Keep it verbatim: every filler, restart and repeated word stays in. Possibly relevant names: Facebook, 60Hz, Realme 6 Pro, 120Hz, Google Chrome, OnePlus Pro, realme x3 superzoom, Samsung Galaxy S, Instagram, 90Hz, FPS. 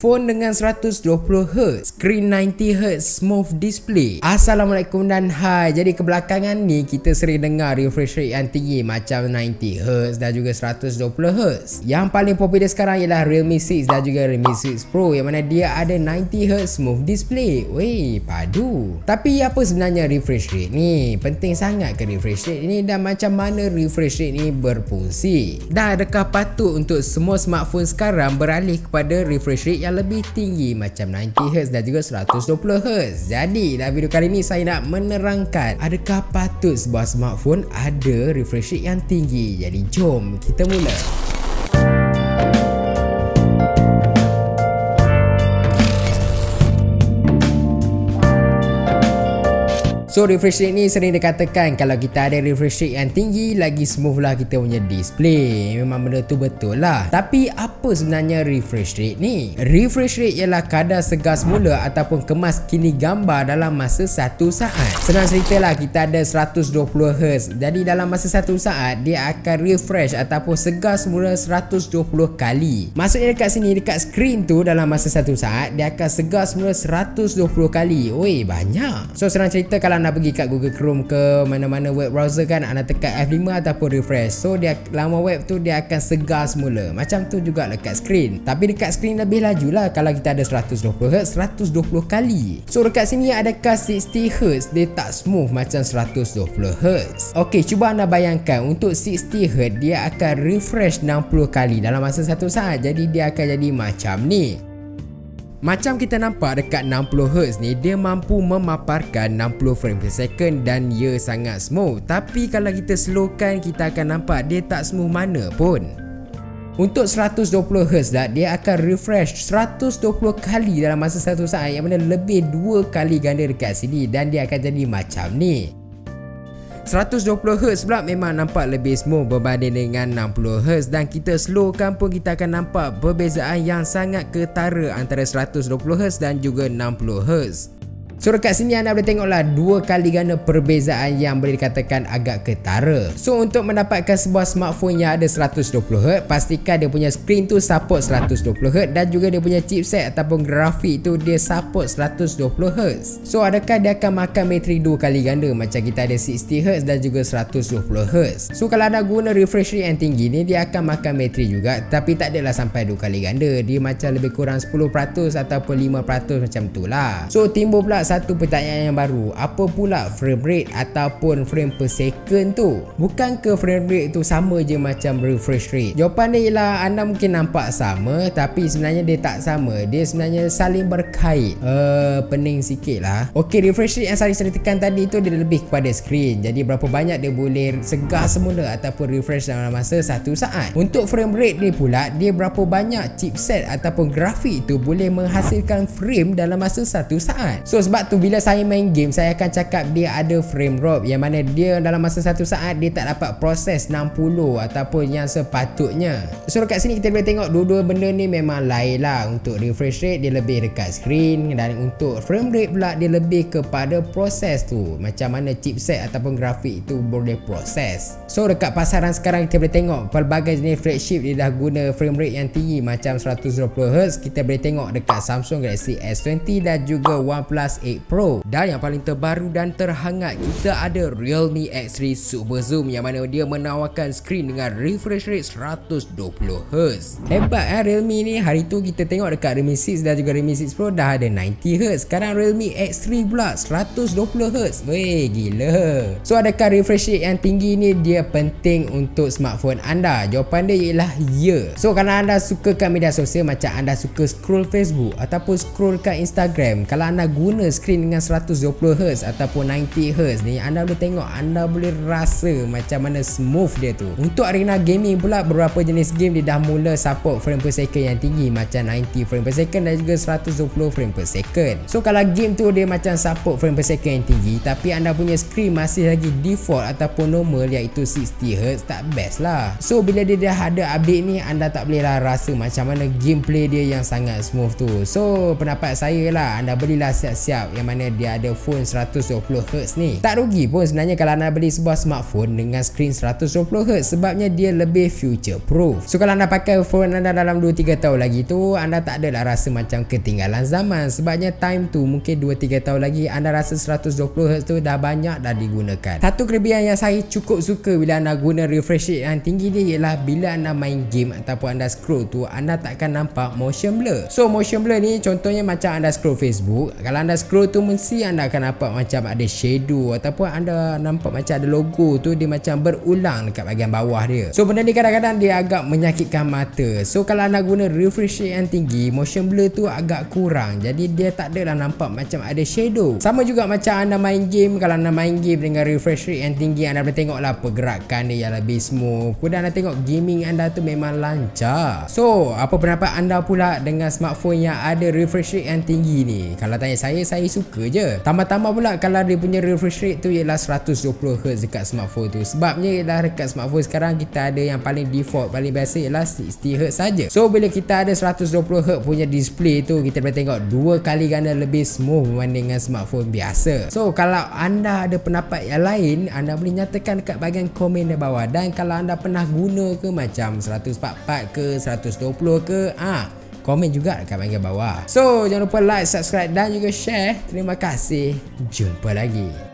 Phone dengan seratus dua puluh hertz, screen sembilan puluh hertz, smooth display. Assalamualaikum dan hai. Jadi kebelakangan ni kita sering dengar refresh rate yang tinggi macam sembilan puluh hertz dan juga seratus dua puluh hertz. Yang paling popular sekarang ialah Realme six dan juga Realme six Pro yang mana dia ada sembilan puluh hertz smooth display. Weh, padu. Tapi apa sebenarnya refresh rate ni? Penting sangat ke refresh rate ni dan macam mana refresh rate ni berfungsi? Dan adakah patut untuk semua smartphone sekarang beralih kepada refresh rate yang lebih tinggi macam sembilan puluh hertz dan juga seratus dua puluh hertz. Jadi dalam video kali ni saya nak menerangkan adakah patut sebuah smartphone ada refresh rate yang tinggi. Jadi jom kita mula. So refresh rate ni sering dikatakan kalau kita ada refresh rate yang tinggi, lagi smooth lah kita punya display. Memang benda tu betul lah. Tapi apa sebenarnya refresh rate ni? Refresh rate ialah kadar segar semula ataupun kemas kini gambar dalam masa satu saat. Senang cerita lah, kita ada seratus dua puluh hertz. Jadi dalam masa satu saat dia akan refresh ataupun segar semula seratus dua puluh kali. Maksudnya dekat sini, dekat skrin tu dalam masa satu saat dia akan segar semula seratus dua puluh kali. Oi, banyak. So senang cerita, kalau nak pergi kat Google Chrome ke mana-mana web browser kan, anda tekan F lima ataupun refresh, so dia lama web tu dia akan segar semula. Macam tu juga dekat skrin, tapi dekat skrin lebih laju lah kalau kita ada seratus dua puluh hertz, seratus dua puluh kali. So dekat sini adakah enam puluh hertz dia tak smooth macam seratus dua puluh hertz? Okey, cuba anda bayangkan untuk enam puluh hertz dia akan refresh enam puluh kali dalam masa satu saat. Jadi dia akan jadi macam ni. Macam kita nampak dekat enam puluh hertz ni, dia mampu memaparkan enam puluh frame per second dan ia sangat smooth. Tapi kalau kita slowkan, kita akan nampak dia tak smooth mana pun. Untuk seratus dua puluh hertz lah, dia akan refresh seratus dua puluh kali dalam masa satu saat, yang mana lebih dua kali ganda dekat sini, dan dia akan jadi macam ni. seratus dua puluh hertz pula memang nampak lebih smooth berbanding dengan enam puluh hertz, dan kita slowkan pun kita akan nampak perbezaan yang sangat ketara antara seratus dua puluh hertz dan juga enam puluh hertz. So dekat sini anda boleh tengoklah dua kali ganda perbezaan yang boleh dikatakan agak ketara. So untuk mendapatkan sebuah smartphone yang ada seratus dua puluh hertz, pastikan dia punya skrin tu support seratus dua puluh hertz dan juga dia punya chipset ataupun grafik tu dia support seratus dua puluh hertz. So adakah dia akan makan bateri dua kali ganda macam kita ada enam puluh hertz dan juga seratus dua puluh hertz? So kalau anda guna refresh rate yang tinggi ni, dia akan makan bateri juga, tapi tak adalah sampai dua kali ganda. Dia macam lebih kurang sepuluh peratus ataupun lima peratus macam tu lah. So timbul pula satu pertanyaan yang baru, apa pula frame rate ataupun frame per second tu? Bukan ke frame rate tu sama je macam refresh rate? Jawapan dia ialah anda mungkin nampak sama, tapi sebenarnya dia tak sama. Dia sebenarnya saling berkait. Uh, pening sikit lah. Ok, refresh rate yang saya ceritakan tadi tu dia lebih kepada skrin. Jadi berapa banyak dia boleh segar semula ataupun refresh dalam masa satu saat. Untuk frame rate dia pula, dia berapa banyak chipset ataupun grafik tu boleh menghasilkan frame dalam masa satu saat. So sebab tu bila saya main game, saya akan cakap dia ada frame drop, yang mana dia dalam masa satu saat dia tak dapat proses enam puluh ataupun yang sepatutnya. So dekat sini kita boleh tengok dua-dua benda ni memang lain lah. Untuk refresh rate dia lebih dekat screen, dan untuk frame rate pula dia lebih kepada proses tu, macam mana chipset ataupun grafik tu boleh proses. So dekat pasaran sekarang kita boleh tengok pelbagai jenis flagship dia dah guna frame rate yang tinggi macam seratus dua puluh hertz. Kita boleh tengok dekat Samsung Galaxy S dua puluh dan juga OnePlus Pro. Dan yang paling terbaru dan terhangat, kita ada Realme X tiga Super Zoom yang mana dia menawarkan skrin dengan refresh rate seratus dua puluh hertz. Hebat eh Realme ni. Hari tu kita tengok dekat Realme six dan juga Realme six Pro dah ada sembilan puluh hertz. Sekarang Realme X tiga pula seratus dua puluh hertz. Weh, gila. So adakah refresh rate yang tinggi ni dia penting untuk smartphone anda? Jawapan dia ialah ya. So kalau anda suka kat media sosial, macam anda suka scroll Facebook ataupun scroll kat Instagram, kalau anda guna skrin dengan seratus dua puluh hertz ataupun sembilan puluh hertz ni, anda boleh tengok, anda boleh rasa macam mana smooth dia tu. Untuk arena gaming pula, beberapa jenis game dia dah mula support frame per second yang tinggi macam sembilan puluh frame per second dan juga seratus dua puluh frame per second. So kalau game tu dia macam support frame per second yang tinggi, tapi anda punya screen masih lagi default ataupun normal iaitu enam puluh hertz, tak best lah. So bila dia dah ada update ni, anda tak boleh lah rasa macam mana gameplay dia yang sangat smooth tu. So pendapat saya lah, anda belilah siap-siap bergerak yang mana dia ada phone seratus dua puluh hertz ni. Tak rugi pun sebenarnya kalau anda beli sebuah smartphone dengan skrin seratus dua puluh hertz sebabnya dia lebih future proof. So kalau anda pakai phone anda dalam dua tiga tahun lagi tu, anda tak adalah rasa macam ketinggalan zaman sebabnya time tu mungkin dua tiga tahun lagi anda rasa seratus dua puluh hertz tu dah banyak dah digunakan. Satu kelebihan yang saya cukup suka bila anda guna refresh rate yang tinggi ni ialah bila anda main game ataupun anda scroll tu anda takkan nampak motion blur. So motion blur ni contohnya macam anda scroll Facebook, kalau anda scroll tu mesti anda akan nampak macam ada shadow ataupun anda nampak macam ada logo tu dia macam berulang dekat bahagian bawah dia. So benda ni kadang-kadang dia agak menyakitkan mata. So kalau anda guna refresh rate yang tinggi, motion blur tu agak kurang, jadi dia tak adalah nampak macam ada shadow. Sama juga macam anda main game, kalau anda main game dengan refresh rate yang tinggi anda boleh tengoklah pergerakan dia yang lebih smooth, kemudian anda tengok gaming anda tu memang lancar. So apa pendapat anda pula dengan smartphone yang ada refresh rate yang tinggi ni? Kalau tanya saya, saya suka je. Tambah-tambah pula kalau dia punya refresh rate tu ialah seratus dua puluh hertz dekat smartphone tu, sebabnya ialah dekat smartphone sekarang kita ada yang paling default, paling biasa ialah enam puluh hertz saja. So bila kita ada seratus dua puluh hertz punya display tu, kita boleh tengok dua kali ganda lebih smooth berbanding dengan smartphone biasa. So kalau anda ada pendapat yang lain, anda boleh nyatakan dekat bahagian komen di bawah. Dan kalau anda pernah guna ke macam seratus empat puluh empat ke seratus dua puluh ke, ah ha, komen juga dekat bahagian bawah. So jangan lupa like, subscribe dan juga share. Terima kasih. Jumpa lagi.